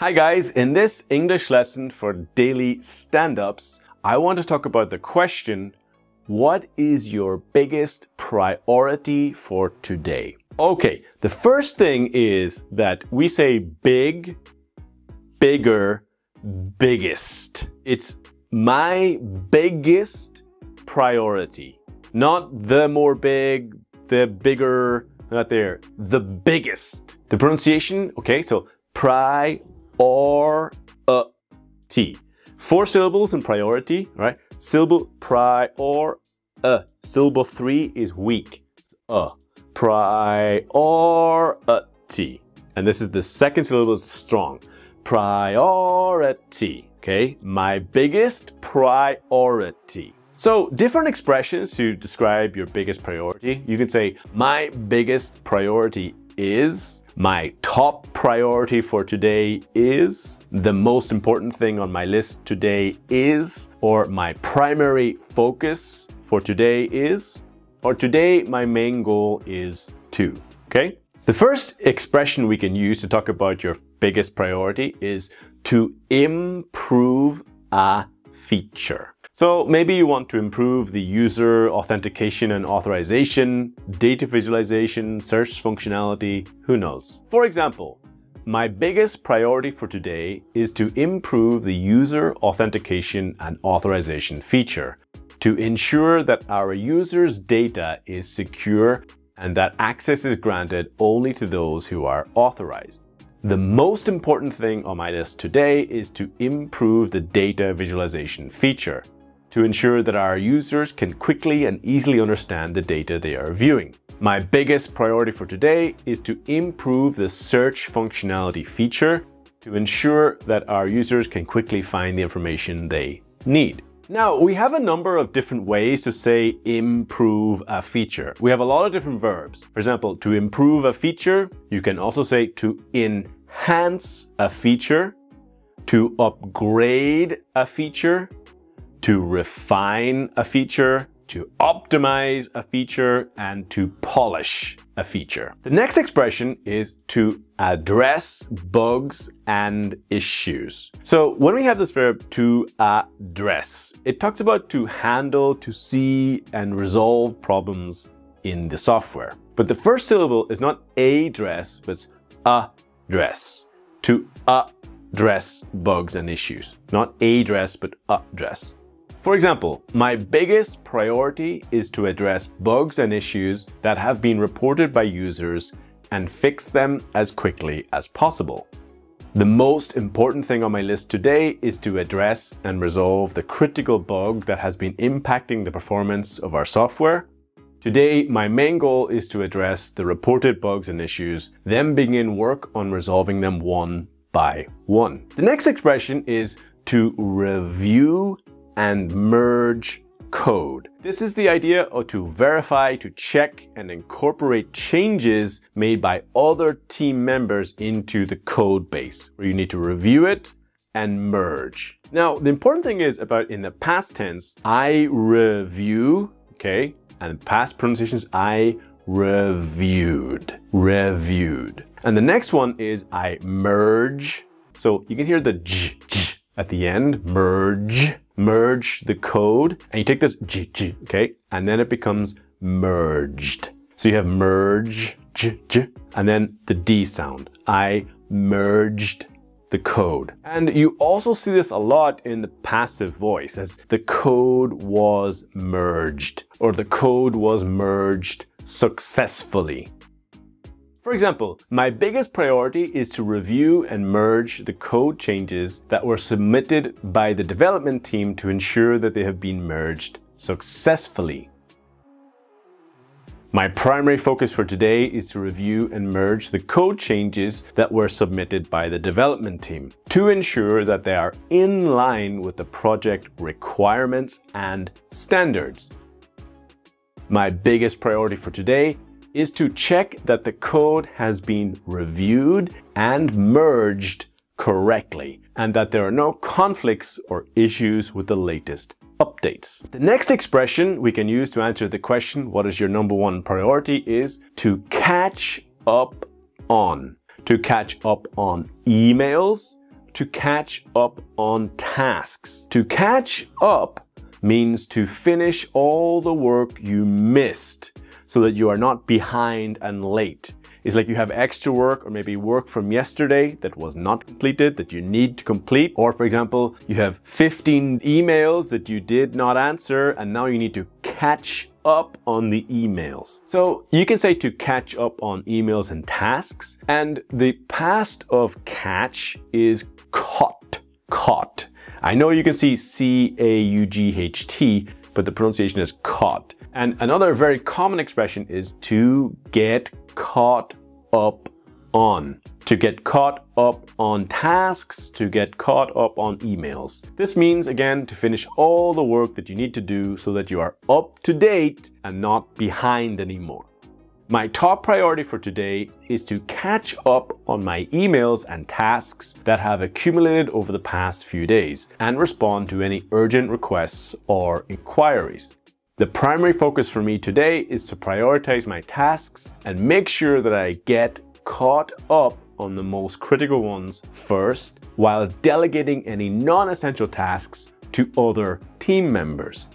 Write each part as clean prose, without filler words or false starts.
Hi guys, in this English lesson for daily stand-ups, I want to talk about the question, what is your biggest priority for today? Okay, the first thing is that we say big, bigger, biggest. It's my biggest priority, not the more big, the bigger, not there, the biggest. The pronunciation, okay, so priority. Four syllables in priority, right? Syllable prior. Syllable three is weak. Priority. And this is the second syllable is strong. Priority. Okay? My biggest priority. So different expressions to describe your biggest priority. You can say, my biggest priority is, my top priority for today is, the most important thing on my list today is, or my primary focus for today is, or today my main goal is to, okay? The first expression we can use to talk about your biggest priority is to improve a feature. So maybe you want to improve the user authentication and authorization, data visualization, search functionality, who knows. For example, my biggest priority for today is to improve the user authentication and authorization feature to ensure that our users' data is secure and that access is granted only to those who are authorized. The most important thing on my list today is to improve the data visualization feature to ensure that our users can quickly and easily understand the data they are viewing. My biggest priority for today is to improve the search functionality feature to ensure that our users can quickly find the information they need. Now, we have a number of different ways to say improve a feature. We have a lot of different verbs. For example, to improve a feature, you can also say to enhance a feature, to upgrade a feature, to refine a feature, to optimize a feature, and to polish a feature. The next expression is to address bugs and issues. So when we have this verb to address, it talks about to handle, to see, and resolve problems in the software. But the first syllable is not address, but it's address. To address bugs and issues. Not address, but address. For example, my biggest priority is to address bugs and issues that have been reported by users and fix them as quickly as possible. The most important thing on my list today is to address and resolve the critical bug that has been impacting the performance of our software. Today, my main goal is to address the reported bugs and issues, then begin work on resolving them one by one. The next expression is to review and merge code. This is the idea of to verify, to check, and incorporate changes made by other team members into the code base, where you need to review it and merge. Now, the important thing is about in the past tense, I review, okay, and past pronunciations, I reviewed, reviewed. And the next one is I merge. So you can hear the j, j at the end, merge. Merge the code, and you take this j, j, okay, and then it becomes merged. So you have merge, j, j, and then the D sound. I merged the code. And you also see this a lot in the passive voice as the code was merged, or the code was merged successfully. For example, my biggest priority is to review and merge the code changes that were submitted by the development team to ensure that they have been merged successfully. My primary focus for today is to review and merge the code changes that were submitted by the development team to ensure that they are in line with the project requirements and standards. My biggest priority for today is to check that the code has been reviewed and merged correctly, and that there are no conflicts or issues with the latest updates. The next expression we can use to answer the question, what is your number one priority, is to catch up on. To catch up on emails, to catch up on tasks. To catch up means to finish all the work you missed so that you are not behind and late. It's like you have extra work or maybe work from yesterday that was not completed that you need to complete. Or for example, you have 15 emails that you did not answer and now you need to catch up on the emails. So you can say to catch up on emails and tasks. And the past of catch is caught. Caught. I know you can see C-A-U-G-H-T, but the pronunciation is caught. And another very common expression is to get caught up on. To get caught up on tasks, to get caught up on emails. This means, again, to finish all the work that you need to do so that you are up to date and not behind anymore. My top priority for today is to catch up on my emails and tasks that have accumulated over the past few days and respond to any urgent requests or inquiries. The primary focus for me today is to prioritize my tasks and make sure that I get caught up on the most critical ones first, while delegating any non-essential tasks to other team members.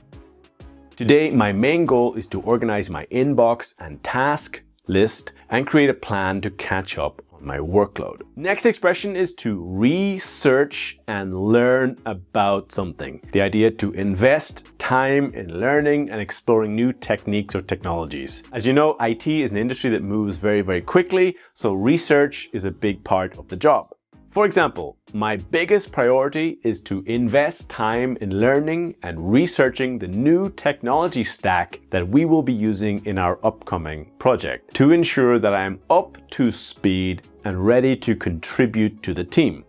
Today, my main goal is to organize my inbox and task list and create a plan to catch up on my workload. Next expression is to research and learn about something. The idea to invest time in learning and exploring new techniques or technologies. As you know, IT is an industry that moves very, very quickly, so research is a big part of the job. For example, my biggest priority is to invest time in learning and researching the new technology stack that we will be using in our upcoming project to ensure that I am up to speed and ready to contribute to the team.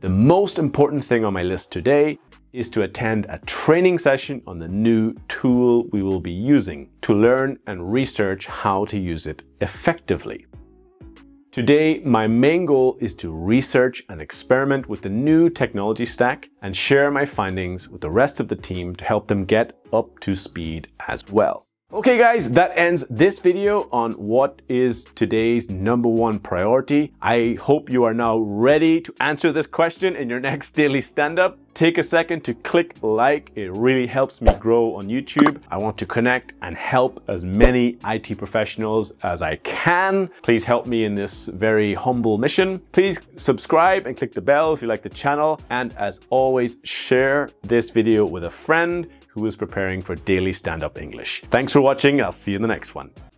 The most important thing on my list today is to attend a training session on the new tool we will be using to learn and research how to use it effectively. Today, my main goal is to research and experiment with the new technology stack and share my findings with the rest of the team to help them get up to speed as well. Okay guys, that ends this video on what is today's #1 priority. I hope you are now ready to answer this question in your next daily stand-up. Take a second to click like, it really helps me grow on YouTube. I want to connect and help as many IT professionals as I can. Please help me in this very humble mission. Please subscribe and click the bell if you like the channel. And as always, share this video with a friend who is preparing for daily stand-up English. Thanks for watching. I'll see you in the next one.